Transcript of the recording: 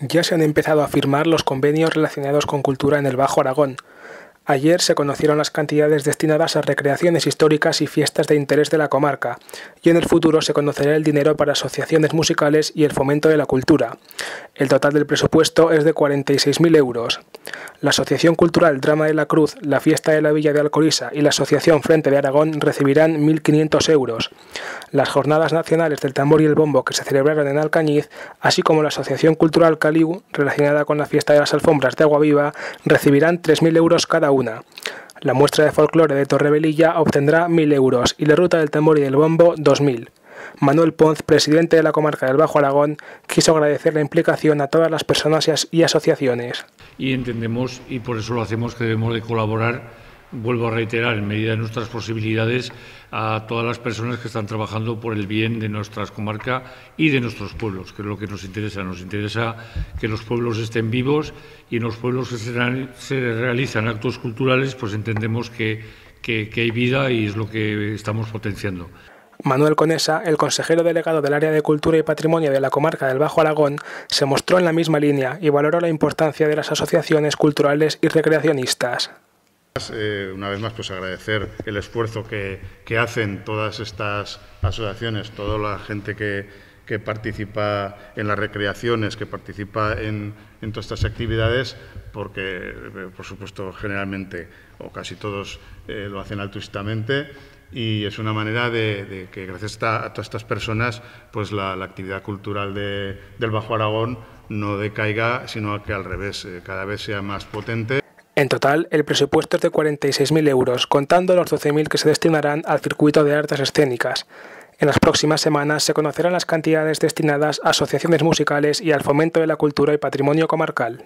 Ya se han empezado a firmar los convenios relacionados con cultura en el Bajo Aragón. Ayer se conocieron las cantidades destinadas a recreaciones históricas y fiestas de interés de la comarca, y en el futuro se conocerá el dinero para asociaciones musicales y el fomento de la cultura. El total del presupuesto es de 46.000 euros. La Asociación Cultural Drama de la Cruz, la Fiesta de la Villa de Alcorisa y la Asociación Frente de Aragón recibirán 1.500 euros. Las Jornadas Nacionales del Tambor y el Bombo que se celebraron en Alcañiz, así como la Asociación Cultural Caliú, relacionada con la Fiesta de las Alfombras de Agua Viva, recibirán 3.000 euros cada una. La muestra de folclore de Torrebelilla obtendrá 1.000 euros y la ruta del tambor y del bombo 2.000. Manuel Ponz, presidente de la comarca del Bajo Aragón, quiso agradecer la implicación a todas las personas y asociaciones. Y entendemos, y por eso lo hacemos, que debemos de colaborar, vuelvo a reiterar, en medida de nuestras posibilidades, a todas las personas que están trabajando por el bien de nuestras comarcas y de nuestros pueblos, que es lo que nos interesa. Nos interesa que los pueblos estén vivos y en los pueblos que se realizan actos culturales, pues entendemos que hay vida y es lo que estamos potenciando. Manuel Conesa, el consejero delegado del área de Cultura y Patrimonio de la comarca del Bajo Aragón, se mostró en la misma línea y valoró la importancia de las asociaciones culturales y recreacionistas. Una vez más, pues agradecer el esfuerzo que hacen todas estas asociaciones, toda la gente que participa en las recreaciones, que participa en todas estas actividades, porque, por supuesto, generalmente o casi todos lo hacen altruistamente, y es una manera de que gracias a todas estas personas pues la actividad cultural del Bajo Aragón no decaiga, sino que al revés, cada vez sea más potente. En total, el presupuesto es de 46.000 euros, contando los 12.000 que se destinarán al circuito de artes escénicas. En las próximas semanas se conocerán las cantidades destinadas a asociaciones musicales y al fomento de la cultura y patrimonio comarcal.